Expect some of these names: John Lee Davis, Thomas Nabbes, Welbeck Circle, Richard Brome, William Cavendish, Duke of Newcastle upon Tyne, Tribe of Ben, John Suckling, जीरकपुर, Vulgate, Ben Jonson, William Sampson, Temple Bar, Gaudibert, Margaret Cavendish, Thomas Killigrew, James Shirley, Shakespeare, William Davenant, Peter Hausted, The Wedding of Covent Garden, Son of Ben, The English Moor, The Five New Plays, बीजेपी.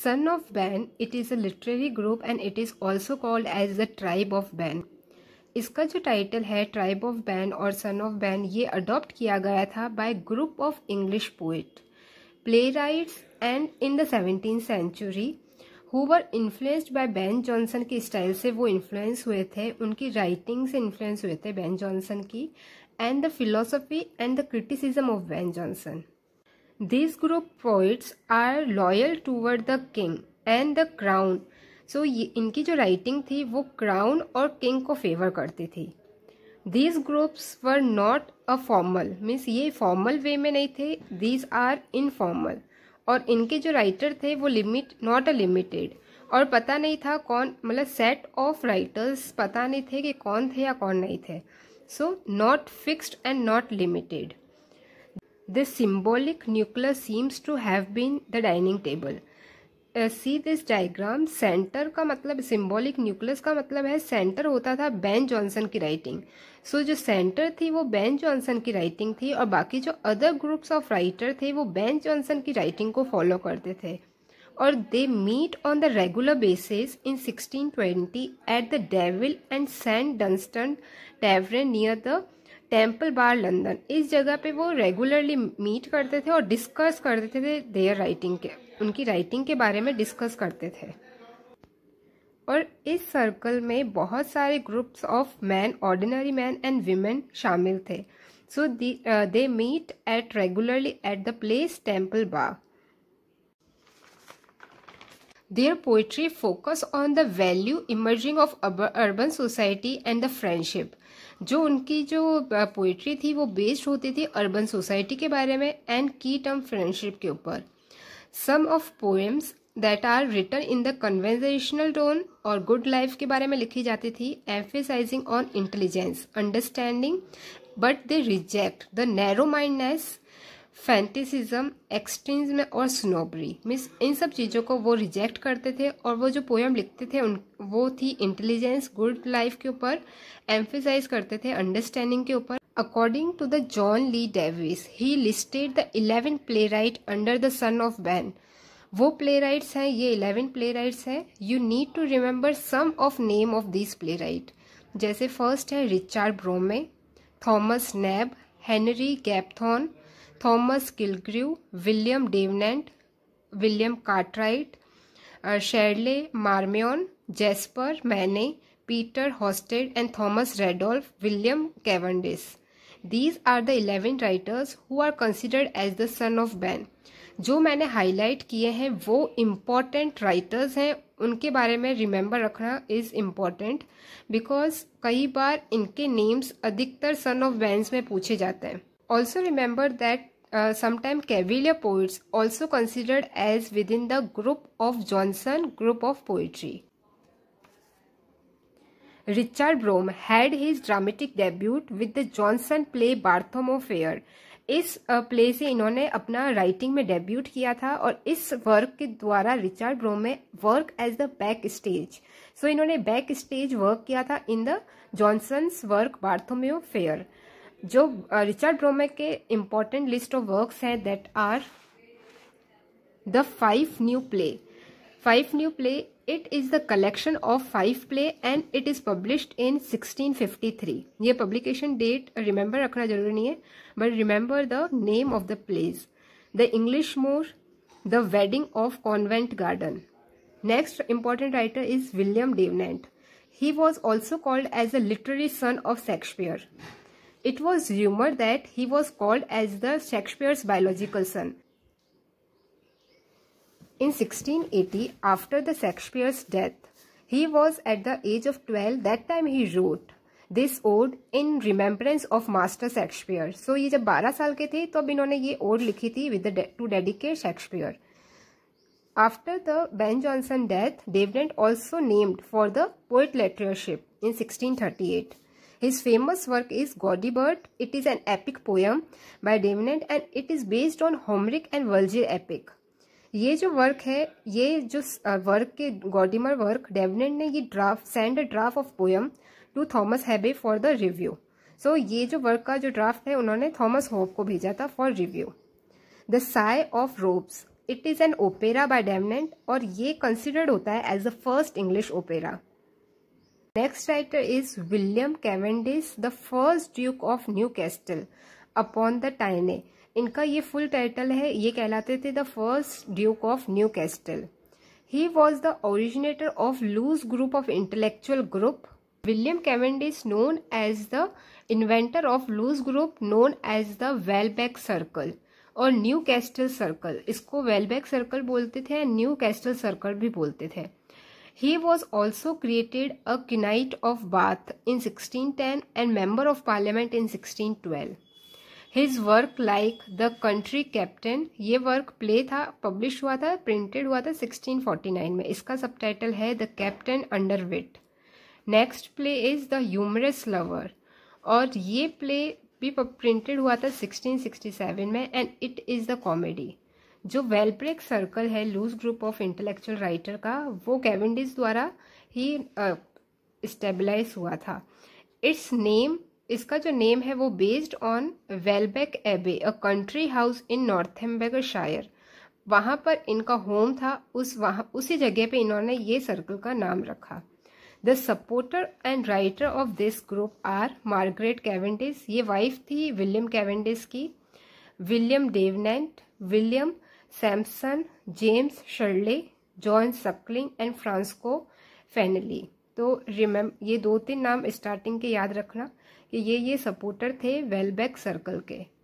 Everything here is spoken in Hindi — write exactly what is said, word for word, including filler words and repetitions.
Son of Ben, it is a literary group and it is also called as the Tribe of Ben. इसका जो टाइटल है ट्राइब ऑफ बैन और सन ऑफ बैन, ये अडॉप्ट किया गया था by group of English poet, playwrights and in the seventeen century who were influenced by Ben Jonson के स्टाइल से वो इन्फ्लुएंस हुए थे, उनकी राइटिंग से इन्फ्लुएंस हुए थे बेन जॉनसन की, and the philosophy and the criticism of Ben Jonson. This group poets are loyal toward the king and the crown. So ये इनकी जो राइटिंग थी वो क्राउन और किंग को फेवर करती थी. These groups were not a formal, means ये फॉर्मल वे में नहीं थे, दीज आर इनफॉर्मल. और इनके जो राइटर थे वो लिमिट नॉट अ लिमिटेड, और पता नहीं था कौन, मतलब सेट ऑफ राइटर्स पता नहीं थे कि कौन थे या कौन नहीं थे. So not fixed and not limited. This symbolic nucleus seems to have been the dining table. See this diagram. Centre का मतलब, सिम्बॉलिक न्यूक्लियस का मतलब है सेंटर होता था बेन जॉनसन की राइटिंग. सो so, जो सेंटर थी वो बेन जॉनसन की राइटिंग थी और बाकी जो अदर ग्रुप्स ऑफ राइटर थे वो बेन जॉनसन की राइटिंग को फॉलो करते थे. और they meet on the regular basis in sixteen twenty at the Devil and Saint Dunstan tavern near the Temple Bar London. इस जगह पे वो रेगुलरली मीट करते थे और डिस्कस करते थे देयर राइटिंग के, उनकी राइटिंग के बारे में डिस्कस करते थे. और इस सर्कल में बहुत सारे groups of man, ordinary man and women शामिल थे. So they meet at regularly at the place Temple Bar. Their poetry focus on the value emerging of urban society and the friendship. जो उनकी जो पोइट्री थी वो बेस्ड होती थी अर्बन सोसाइटी के बारे में एंड की टर्म फ्रेंडशिप के ऊपर. Some of poems that are written in the conversational tone और गुड लाइफ के बारे में लिखी जाती थी, emphasising on intelligence, understanding, but they reject the narrow mindness, fanaticism, extremes और स्नोबरी. मीन्स इन सब चीज़ों को वो रिजेक्ट करते थे और वो जो पोएम लिखते थे उन वो थी इंटेलिजेंस, गुड लाइफ के ऊपर, एम्फेसाइज करते थे अंडरस्टैंडिंग के ऊपर. According to the John Lee Davis, he listed the eleven playwright under the son of Ben. वो प्ले राइट्स हैं, ये इलेवन प्ले राइट्स हैं. You need to remember some of name of this playwright. जैसे फर्स्ट है Richard Brome, Thomas Nabbes, Henry Glapthorne, Thomas Killigrew, William Davenant, William Cartwright, Shirley Marmion, Jasper Mayne, Peter Hausted and Thomas Randolph, William Cavendish. These are the eleven writers who are considered as the son of Ben. जो मैंने हाईलाइट किए हैं वो इम्पॉर्टेंट राइटर्स हैं, उनके बारे में रिमेंबर रखना इज़ इम्पॉर्टेंट, बिकॉज कई बार इनके नेम्स अधिकतर सन ऑफ बैन्स में पूछे जाते हैं. Also remember that uh, sometime cavalier poets also considered as within the group of Jonson group of poetry. Richard Brome had his dramatic debut with the Jonson play Bartholomew Fair. इस प्ले से इन्होंने अपना राइटिंग में डेब्यूट किया था और इस वर्क के द्वारा Richard Brome work as the back stage. So इन्होंने बैक स्टेज वर्क किया था in the Jonson's work Bartholomew Fair. जो रिचर्ड ब्रोमे के इम्पॉर्टेंट लिस्ट ऑफ वर्क्स हैं that are the five new play. Five new play, it is the collection of five play and it is published in sixteen fifty three. ये पब्लिकेशन डेट रिमेंबर रखना जरूरी नहीं है, but remember the name of the plays. The English Moor, the wedding of Covent Garden. Next important writer is William Davenant. He was also called as the literary son of Shakespeare. It was rumored that he was called as the Shakespeare's biological son. In sixteen eighty, after the Shakespeare's death, he was at the age of twelve. That time he wrote this ode in remembrance of Master Shakespeare. So ये जब बारह साल के थे तब इन्होंने ये ओड लिखी थी with the to dedicate Shakespeare. After the Ben Jonson death, Davenant also named for the poet lectureship in sixteen thirty-eight. His famous work is Gaudibert. It is an epic poem by Davenant and it is based on Homeric and Vulgate epic. ये जो वर्क है, ये जो वर्क के गॉडिमर वर्क, डेवनेंट ने ये draft send a draft of poem to Thomas Hobbes for the review. So ये जो वर्क का जो ड्राफ्ट है उन्होंने थॉमस होप को भेजा था for review. The Sai of Rhodes, it is an opera by Davenant और ये कंसिडर्ड होता है as the first English opera. Next writer is William Cavendish, the first Duke of Newcastle upon the Tyne. इनका ये फुल टाइटल है, ये कहलाते थे the first Duke of Newcastle. He was the originator of loose group of intellectual group. William Cavendish known as the inventor of loose group known as the Welbeck circle और न्यू कैस्टल सर्कल. इसको वेलबैक सर्कल बोलते थे, न्यू कैस्टल सर्कल भी बोलते थे. He was also created a Knight of Bath in sixteen ten and Member of Parliament in sixteen twelve. His work like The Country Captain, ये वर्क प्ले था, पब्लिश हुआ था, प्रिंटेड हुआ था सिक्सटीन फोर्टी नाइन में. इसका सबटाइटल है The Captain Underwit. Next play is The Humorous Lover और ये प्ले भी प्रिंटेड हुआ था सिक्सटीन सिक्सटी सेवन में and it is the comedy. जो वेलब्रेक सर्कल है loose group of intellectual writer का, वो कैवेंडिश द्वारा ही स्टेबलाइज uh, हुआ था. इट्स नेम, इसका जो नेम है वो बेस्ड ऑन वेलबेक एबे, अ कंट्री हाउस इन नॉर्थम्बरशायर. वहाँ पर इनका होम था, उस वहाँ उसी जगह पे इन्होंने ये सर्कल का नाम रखा. The supporter and writer of this group are Margaret Cavendish, ये वाइफ थी विलियम कैवेंडिश की, William Davenant, William Sampson, James Shirley, John Suckling and Francisco Fanelli. तो रिमेम्बर ये दो तीन नाम स्टार्टिंग के याद रखना कि ये ये सपोर्टर थे वेलबेक सर्कल के.